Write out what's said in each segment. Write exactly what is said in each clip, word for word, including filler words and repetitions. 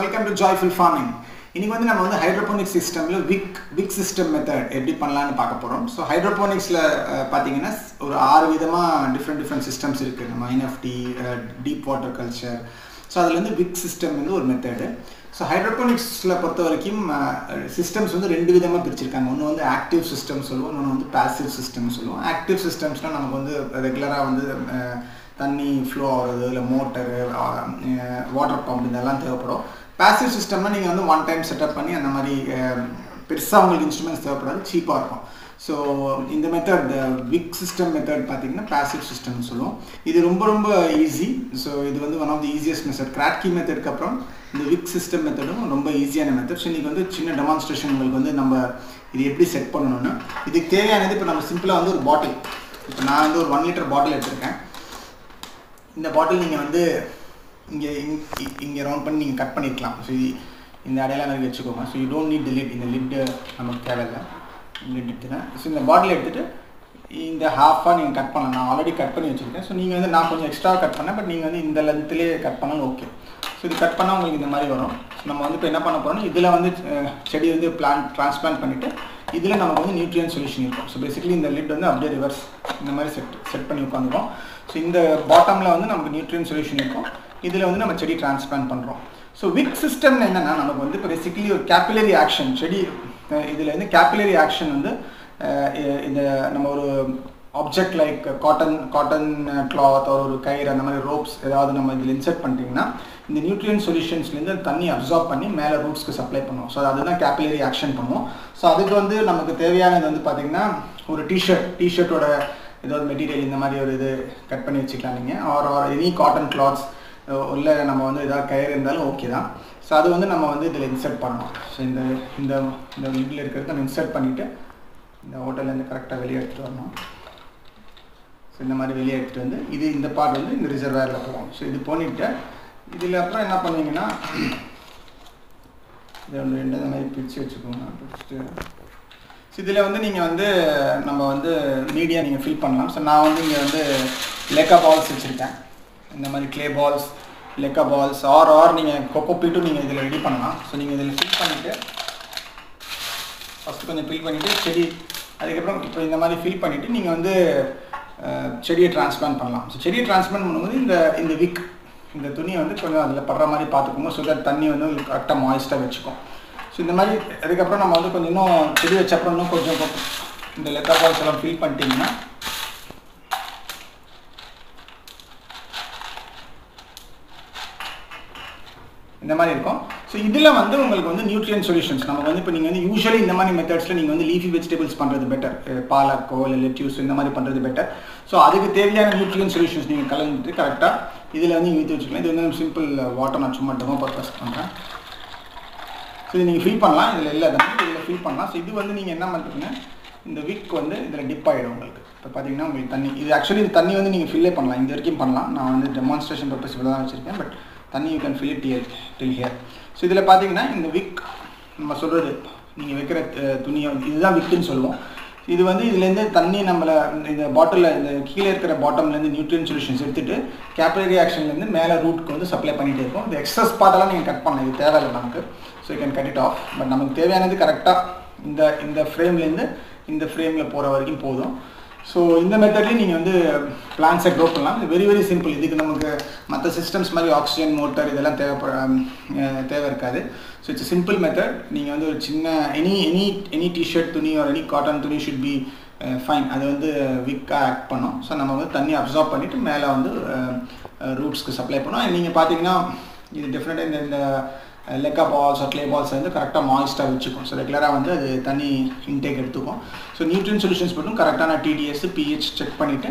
Welcome to Joyful Farming. இன்னைக்கு வந்து நம்ம வந்து hydroponics systemல wick wick system method எப்படி பண்ணலாம்னு பார்க்க போறோம். So hydroponicsல பாத்தீங்கன்னா ஒரு ஆறு விதமா different different systems இருக்கு. நம்ம N F T, deep water culture. So அதுல வந்து wick system வந்து ஒரு method. So hydroponicsல பொறுத்தவரைக்கும் systems வந்து ரெண்டு விதமா பிரிச்சிருக்காங்க. ஒன்னு வந்து active system சொல்லுவோம், இன்னொன்னு வந்து passive system சொல்லுவோம். Active systemsனா நமக்கு வந்து ரெகுலரா வந்து தண்ணி flow ஆகுறது, இல்ல மோட்டார், வாட்டர் பம்ப் இதெல்லாம் தேவைப்படும். Passive சிஸ்டம்னா நீங்க வந்து ஒன் டைம் செட்டப் பண்ணி அந்த மாதிரி பெருசா உங்களுக்கு இன்ஸ்ட்ருமெண்ட்ஸ் தேவைப்படாது, சீப்பா இருக்கும். ஸோ இந்த மெத்தட் விக் சிஸ்டம் மெத்தட் பார்த்தீங்கன்னா பேசிவ் சிஸ்டம்னு சொல்லுவோம். இது ரொம்ப ரொம்ப ஈஸி. ஸோ இது வந்து one of the easiest method. Kratky மெத்தடுக்கு அப்புறம் இந்த விக் சிஸ்டம் மெத்தடும் ரொம்ப ஈஸியான மெத்தட். ஸோ இன்றைக்கி வந்து சின்ன டெமான்ஸ்ட்ரேஷன்களுக்கு வந்து நம்ம இது எப்படி செட் பண்ணணும்னு இதுக்கு தேவையானது. இப்போ நம்ம சிம்பிளாக வந்து ஒரு பாட்டில், இப்போ நான் வந்து ஒரு ஒன் லிட்டர் பாட்டில் எடுத்திருக்கேன். இந்த பாட்டில் நீங்கள் வந்து இங்கே இங்கே ரவுண்ட் பண்ணி நீங்கள் கட் பண்ணிக்கலாம். ஸோ இது இந்த அடையெல்லாம் நிறைய வச்சுக்கோங்க. So you don't need the lid. இந்த லிட்டு நமக்கு தேவையில்லை. லிட் எடுத்துக்கிறேன். ஸோ இந்த பாட்டில் எடுத்துகிட்டு இந்த ஹாஃபாக நீங்கள் கட் பண்ணலாம். நான் ஆல்ரெடி கட் பண்ணி வச்சுருக்கேன். ஸோ நீங்கள் வந்து நான் கொஞ்சம் எக்ஸ்ட்ரா கட் பண்ணேன், பட் நீங்கள் வந்து இந்த லென்த்துலேயே கட் பண்ணாலும் ஓகே. ஸோ இது கட் பண்ணால் உங்களுக்கு இந்த மாதிரி வரும். ஸோ நம்ம வந்து இப்போ என்ன பண்ண போகிறோம்னா இதில் வந்து செடி வந்து பிளான்ட் ட்ரான்ஸ்பிளான்ட் பண்ணிவிட்டு இதில் நமக்கு வந்து நியூட்ரியன் சொல்யூஷன் இருக்கும். ஸோ பேசிக்கலி இந்த லிட் வந்து அப்படியே ரிவர்ஸ் இந்த மாதிரி செட் செட் பண்ணி உட்காந்துருக்கோம். ஸோ இந்த பாட்டமில் வந்து நமக்கு நியூட்ரியன் சொல்யூஷன் இருக்கும். இதில் வந்து நம்ம செடி டிரான்ஸ்பிளான்ட் பண்ணுறோம். ஸோ விக் சிஸ்டம்னு என்னென்னா நமக்கு வந்து இப்போ பேசிக்கலி ஒரு கேப்பிலரி ஆக்ஷன் செடி இதில் வந்து கேப்பிலரி ஆக்ஷன் வந்து இந்த நம்ம ஒரு object like cotton cotton cloth ஒரு கயிறு அந்த மாதிரி ரோப்ஸ் ஏதாவது நம்ம இதில் இன்சர்ட் பண்ணிட்டீங்கன்னா இந்த நியூட்ரியன் சொல்யூஷன்ஸ்லேருந்து தண்ணி அப்சார்ப் பண்ணி மேலே ரூட்ஸ்க்கு சப்ளை பண்ணுவோம். ஸோ அதுதான் கேப்பிலரி ஆக்ஷன் பண்ணுவோம். ஸோ அதுக்கு வந்து நமக்கு தேவையானது வந்து பார்த்திங்கன்னா ஒரு டிஷர்ட் டிஷர்ட்டோட ஏதாவது மெட்டீரியல் இந்த மாதிரி ஒரு இது கட் பண்ணி வச்சுக்கலாம். நீங்கள் or or any cotton cloths உள்ள நம்ம வந்து ஏதாவது கயிறு இருந்தாலும் ஓகே தான். ஸோ அது வந்து நம்ம வந்து இதில் இன்சர்ட் பண்ணணும். ஸோ இந்த இந்த இந்த வீட்டில் இருக்கிறது நம்ம இன்சர்ட் பண்ணிவிட்டு இந்த ஹோட்டல்லேருந்து கரெக்டாக வெளியே எடுத்துகிட்டு வரணும். ஸோ இந்த மாதிரி வெளியே எடுத்துகிட்டு வந்து இது இந்த பார்ட் வந்து இந்த ரிசர்வேரில் போவோம். ஸோ இது பண்ணிவிட்டு இதில் அப்புறம் என்ன பண்ணுவீங்கன்னா இதை ஒன்று ரெண்டு இந்த மாதிரி பிரித்து வச்சுக்கோங்க. பிரிச்சுட்டு ஸோ இதில் வந்து நீங்கள் வந்து நம்ம வந்து மீடியா நீங்கள் ஃபில் பண்ணலாம். ஸோ நான் வந்து இங்கே வந்து leca balls வச்சுருக்கேன். இந்த மாதிரி clay balls, leca balls or or நீங்கள் கொக்கோ பீட்டும் நீங்கள் இதில் ரெடி பண்ணலாம். ஸோ நீங்கள் இதில் ஃபில் பண்ணிவிட்டு ஃபஸ்ட்டு கொஞ்சம் ஃபில் பண்ணிவிட்டு செடி அதுக்கப்புறம் இப்போ இந்த மாதிரி ஃபில் பண்ணிவிட்டு நீங்கள் வந்து செடியை டிரான்ஸ்பிளான்ட் பண்ணலாம். ஸோ செடியை டிரான்ஸ்பிளான்ட் பண்ணும்போது இந்த இந்த விக் இந்த துணியை வந்து கொஞ்சம் அதில் படுற மாதிரி பார்த்துக்கோங்க. ஸோ தட் தண்ணி வந்து உங்களுக்கு கரெக்டாக மாய்ஸ்டாக வச்சுக்கும். ஸோ இந்த மாதிரி அதுக்கப்புறம் நம்ம வந்து கொஞ்சம் இன்னும் செடி வச்சப்பறம் இன்னும் கொஞ்சம் இந்த leca பால்ஸ் எல்லாம் ஃபில் பண்ணிட்டீங்கன்னா இந்த மாதிரி இருக்கும். ஸோ இதில் வந்து உங்களுக்கு வந்து நியூட்ரியன் சொல்யூஷன்ஸ் நமக்கு வந்து இப்போ நீங்கள் வந்து யூஸ்வலி இந்த மாதிரி மெத்தட்ஸில் நீங்கள் வந்து லீஃபி வெஜிடபிள்ஸ் பண்ணுறது பெட்டர், பாலக்கோ இல்லை லெட்யூஸ் இந்த மாதிரி பண்ணுறது பெட்டர். ஸோ அதுக்கு தேவையான நியூட்ரியன் சொல்யூஷன்ஸ் நீங்கள் கலந்துட்டு கரெக்டாக இதில் வந்து ஊற்றி வச்சுக்கலாம். இது வந்து சிம்பிள் வாட்டர் நான் சும்மா டெமோ பர்பஸ் பண்ணுறேன். ஸோ இது நீங்கள் ஃபில் பண்ணலாம். இதில் இல்லை இதில் ஃபில் பண்ணலாம். ஸோ இது வந்து நீங்கள் என்ன பண்ணுறீங்கன்னா இந்த விக் வந்து இதில் டிப் ஆகிடும். உங்களுக்கு இப்போ பார்த்தீங்கன்னா உங்களுக்கு தண்ணி இது ஆக்சுவலி இந்த தண்ணி வந்து நீங்கள் ஃபில்லே பண்ணலாம். இந்த வரைக்கும் பண்ணலாம். நான் வந்து டெமான்ஸ்ட்ரேஷன் பர்பஸ் தான் வச்சுருக்கேன். பட் தண்ணி you can fill it here till here. So இதில் பார்த்தீங்கன்னா இந்த விக் நம்ம சொல்கிறது நீங்கள் வைக்கிற துணியை இதுதான் விக்குன்னு சொல்லுவோம். இது வந்து இதுலேருந்து தண்ணி நம்மளை இந்த பாட்டிலில் இந்த கீழே இருக்கிற பாட்டம்லேருந்து நியூட்ரியன் சொல்யூஷன்ஸ் எடுத்துகிட்டு கேப்பிலரி ஆக்ஷன்லேருந்து மேலே ரூட்க்கு வந்து சப்ளை பண்ணிகிட்டே இருக்கும். இந்த எக்ஸஸ் பார்ட்டெல்லாம் நீங்கள் கட் பண்ணலாம். இது தேவையில்லை நமக்கு. So you can cut it off. But நமக்கு தேவையானது கரெக்டாக இந்த இந்த ஃப்ரேம்லேருந்து இந்த ஃப்ரேமில் போகிற வரைக்கும் போதும். ஸோ இந்த மெத்தட்லேயும் நீங்கள் வந்து பிளான்ஸை க்ரோ பண்ணலாம். இது வெரி வெரி சிம்பிள். இதுக்கு நமக்கு மற்ற சிஸ்டம்ஸ் மாதிரி ஆக்சிஜன் மோட்டர் இதெல்லாம் தேவைப்பட தேவை இருக்காது. So it's simple method. நீங்கள் வந்து ஒரு சின்ன எனி எனி எனி டிஷர்ட் துணி ஒரு எனி காட்டன் துணி ஷுட் பி ஃபைன். அது வந்து விக்காக ஆக்ட் பண்ணோம். ஸோ நம்ம வந்து தண்ணி அப்சார்ப் பண்ணிவிட்டு மேலே வந்து ரூட்ஸ்க்கு சப்ளை பண்ணோம். நீங்கள் பார்த்தீங்கன்னா இது டெஃபினட்டாக இந்த இந்த leca பால்ஸ் கிளே பால்ஸ் வந்து கரெக்டாக மாய்ஸ்டாக வச்சுக்கும். ஸோ ரெகுலராக வந்து அது தண்ணி இன்டேக் எடுத்துக்கும். ஸோ நியூட்ரியன் சொல்யூஷன்ஸ் மட்டும் கரெக்டான T D S, pH check பண்ணிவிட்டு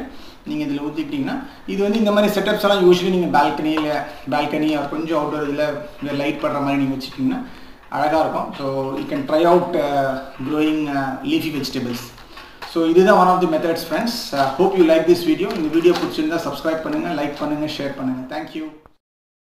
நீங்கள் இதில் ஊற்றிக்கிட்டிங்கன்னா இது வந்து இந்த மாதிரி செட்டப்ஸ் எல்லாம் யூஸ்வலி நீங்கள் பால்கனியில் பால்கனி ஆர் கொஞ்சம் அவுட்டோர் இதில் லைட் பண்ணுற மாதிரி நீங்கள் வச்சுக்கிட்டிங்கன்னா அழகாக இருக்கும். So you can try out growing leafy vegetables. So இதுதான் one of the methods friends. Hope you like this video. இந்த வீடியோ பிடிச்சிருந்தால் சப்ஸ்கிரைப் பண்ணுங்கள், லைக் பண்ணுங்கள், ஷேர் பண்ணுங்கள். தேங்க்யூ.